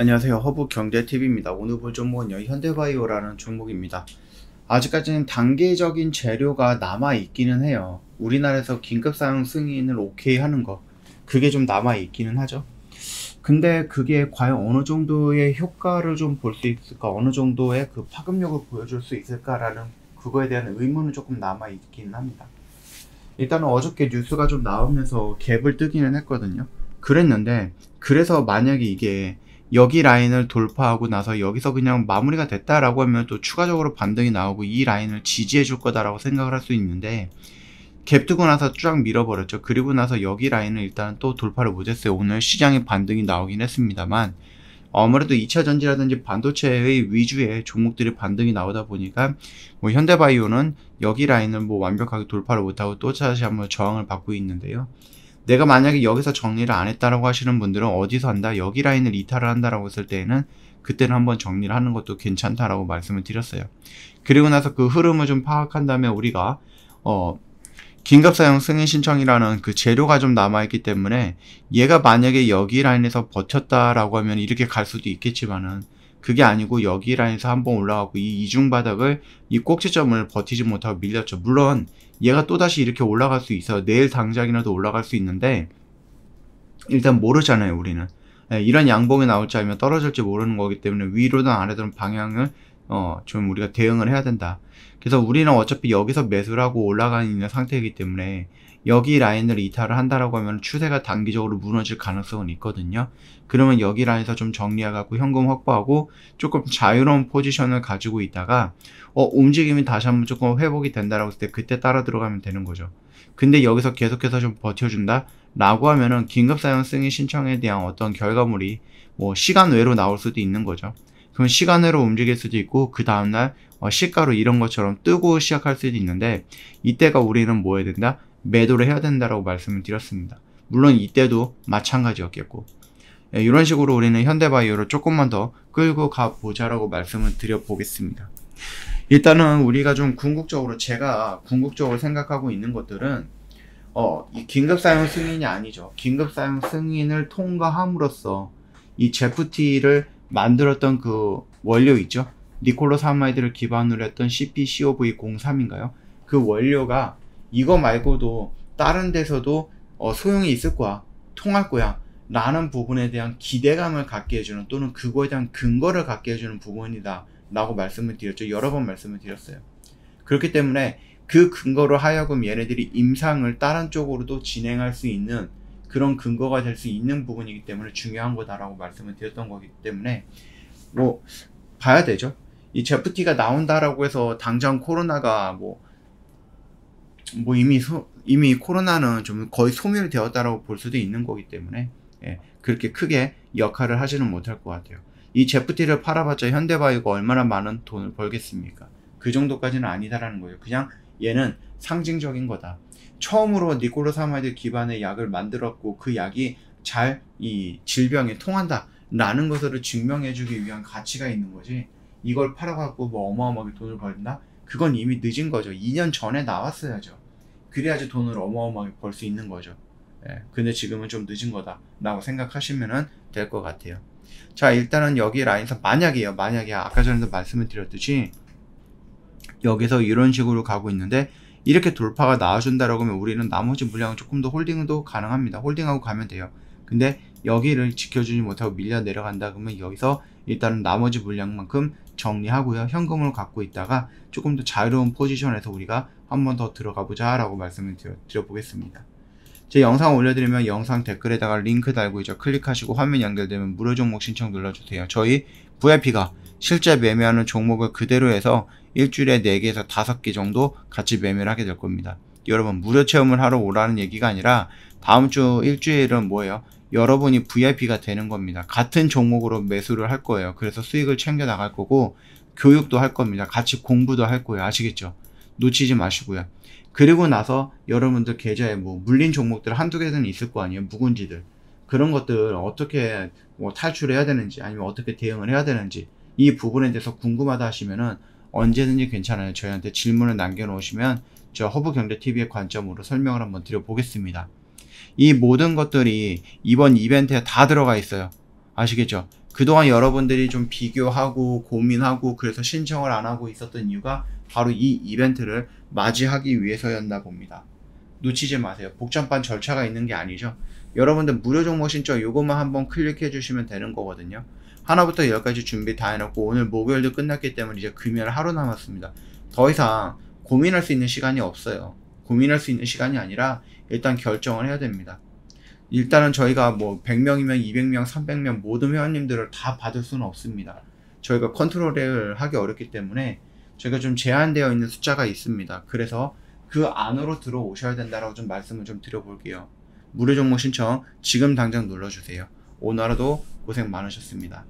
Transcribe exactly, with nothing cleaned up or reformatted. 안녕하세요. 허브경제티비입니다. 오늘 볼 종목은요, 현대바이오라는 종목입니다. 아직까지는 단계적인 재료가 남아있기는 해요. 우리나라에서 긴급사용 승인을 오케이 하는 거, 그게 좀 남아있기는 하죠. 근데 그게 과연 어느 정도의 효과를 좀 볼 수 있을까, 어느 정도의 그 파급력을 보여줄 수 있을까라는 그거에 대한 의문은 조금 남아있기는 합니다. 일단은 어저께 뉴스가 좀 나오면서 갭을 뜨기는 했거든요. 그랬는데, 그래서 만약에 이게 여기 라인을 돌파하고 나서 여기서 그냥 마무리가 됐다라고 하면 또 추가적으로 반등이 나오고 이 라인을 지지해 줄 거다라고 생각을 할 수 있는데, 갭 뜨고 나서 쫙 밀어버렸죠. 그리고 나서 여기 라인을 일단 또 돌파를 못했어요. 오늘 시장에 반등이 나오긴 했습니다만, 아무래도 이차전지라든지 반도체의 위주의 종목들이 반등이 나오다 보니까 뭐 현대바이오는 여기 라인을 뭐 완벽하게 돌파를 못하고 또 다시 한번 저항을 받고 있는데요. 내가 만약에 여기서 정리를 안 했다라고 하시는 분들은 어디서 한다? 여기 라인을 이탈을 한다라고 했을 때에는 그때는 한번 정리를 하는 것도 괜찮다라고 말씀을 드렸어요. 그리고 나서 그 흐름을 좀 파악한 다음에 우리가 어 긴급사용 승인 신청이라는 그 재료가 좀 남아있기 때문에 얘가 만약에 여기 라인에서 버텼다라고 하면 이렇게 갈 수도 있겠지만은 그게 아니고 여기 라인에서 한번 올라가고 이 이중바닥을, 이 꼭지점을 버티지 못하고 밀렸죠. 물론 얘가 또다시 이렇게 올라갈 수 있어요. 내일 당장이라도 올라갈 수 있는데 일단 모르잖아요, 우리는. 네, 이런 양봉이 나올지 아니면 떨어질지 모르는 거기 때문에 위로든 아래든 방향을 어, 좀 우리가 대응을 해야 된다. 그래서 우리는 어차피 여기서 매수를 하고 올라가 있는 상태이기 때문에 여기 라인을 이탈을 한다라고 하면 추세가 단기적으로 무너질 가능성은 있거든요. 그러면 여기 라인에서 좀 정리해갖고 현금 확보하고 조금 자유로운 포지션을 가지고 있다가 어, 움직임이 다시 한번 조금 회복이 된다라고 했을 때 그때 따라 들어가면 되는 거죠. 근데 여기서 계속해서 좀 버텨준다 라고 하면은 긴급사용 승인 신청에 대한 어떤 결과물이 뭐 시간 외로 나올 수도 있는 거죠. 그럼 시간으로 움직일 수도 있고 그 다음날 시가로 이런 것처럼 뜨고 시작할 수도 있는데 이때가 우리는 뭐 해야 된다? 매도를 해야 된다라고 말씀을 드렸습니다. 물론 이때도 마찬가지였겠고, 이런 식으로 우리는 현대바이오를 조금만 더 끌고 가보자라고 말씀을 드려보겠습니다. 일단은 우리가 좀 궁극적으로, 제가 궁극적으로 생각하고 있는 것들은 어, 이 긴급사용 승인이 아니죠. 긴급사용 승인을 통과함으로써 이 제프티를 만들었던 그 원료 있죠. 니콜로스 아마이드를 기반으로 했던 씨피씨오브이 공삼인가요? 그 원료가 이거 말고도 다른 데서도 어 소용이 있을 거야, 통할 거야 라는 부분에 대한 기대감을 갖게 해주는, 또는 그거에 대한 근거를 갖게 해주는 부분이다 라고 말씀을 드렸죠. 여러 번 말씀을 드렸어요. 그렇기 때문에 그 근거로 하여금 얘네들이 임상을 다른 쪽으로도 진행할 수 있는 그런 근거가 될 수 있는 부분이기 때문에 중요한 거다라고 말씀을 드렸던 거기 때문에 뭐 봐야 되죠. 이 제프티가 나온다라고 해서 당장 코로나가 뭐, 뭐 이미 소, 이미 코로나는 좀 거의 소멸이 되었다라고 볼 수도 있는 거기 때문에 예, 그렇게 크게 역할을 하지는 못할 것 같아요. 이 제프티를 팔아봤자 현대바이오가 얼마나 많은 돈을 벌겠습니까? 그 정도까지는 아니다라는 거예요. 그냥 얘는 상징적인 거다. 처음으로 니콜로스 아마이드 기반의 약을 만들었고 그 약이 잘 이 질병에 통한다 라는 것을 증명해주기 위한 가치가 있는 거지, 이걸 팔아갖고 뭐 어마어마하게 돈을 벌린다? 그건 이미 늦은 거죠. 이 년 전에 나왔어야죠. 그래야지 돈을 어마어마하게 벌 수 있는 거죠. 예, 근데 지금은 좀 늦은 거다 라고 생각하시면 될 것 같아요. 자, 일단은 여기 라인에서 만약에요, 만약에 아까 전에도 말씀을 드렸듯이 여기서 이런 식으로 가고 있는데 이렇게 돌파가 나와준다라고 하면 우리는 나머지 물량은 조금 더 홀딩도 가능합니다. 홀딩하고 가면 돼요. 근데 여기를 지켜주지 못하고 밀려 내려간다 그러면 여기서 일단은 나머지 물량만큼 정리하고요, 현금을 갖고 있다가 조금 더 자유로운 포지션에서 우리가 한번 더 들어가 보자 라고 말씀을 드려, 드려보겠습니다. 제 영상 올려드리면 영상 댓글에다가 링크 달고 있죠. 클릭하시고 화면 연결되면 무료 종목 신청 눌러주세요. 저희 브이아이피가 실제 매매하는 종목을 그대로 해서 일주일에 네 개에서 다섯 개 정도 같이 매매를 하게 될 겁니다. 여러분, 무료 체험을 하러 오라는 얘기가 아니라 다음 주 일주일은 뭐예요? 여러분이 브이아이피가 되는 겁니다. 같은 종목으로 매수를 할 거예요. 그래서 수익을 챙겨 나갈 거고 교육도 할 겁니다. 같이 공부도 할 거예요. 아시겠죠? 놓치지 마시고요. 그리고 나서 여러분들 계좌에 뭐 물린 종목들 한두 개는 있을 거 아니에요. 묵은지들, 그런 것들 어떻게 뭐 탈출해야 되는지 아니면 어떻게 대응을 해야 되는지, 이 부분에 대해서 궁금하다 하시면은 언제든지 괜찮아요. 저희한테 질문을 남겨놓으시면 저 허브경제티비의 관점으로 설명을 한번 드려보겠습니다. 이 모든 것들이 이번 이벤트에 다 들어가 있어요. 아시겠죠? 그동안 여러분들이 좀 비교하고 고민하고 그래서 신청을 안 하고 있었던 이유가 바로 이 이벤트를 맞이하기 위해서였나 봅니다. 놓치지 마세요. 복잡한 절차가 있는 게 아니죠. 여러분들 무료 종목 신청 요것만 한번 클릭해 주시면 되는 거거든요. 하나부터 열까지 준비 다 해놓고 오늘 목요일도 끝났기 때문에 이제 금요일 하루 남았습니다. 더 이상 고민할 수 있는 시간이 없어요. 고민할 수 있는 시간이 아니라 일단 결정을 해야 됩니다. 일단은 저희가 뭐 백 명이면 이백 명, 삼백 명 모든 회원님들을 다 받을 수는 없습니다. 저희가 컨트롤을 하기 어렵기 때문에 저희가 좀 제한되어 있는 숫자가 있습니다. 그래서 그 안으로 들어오셔야 된다라고 좀 말씀을 좀 드려볼게요. 무료 종목 신청 지금 당장 눌러주세요. 오늘 하루도 고생 많으셨습니다.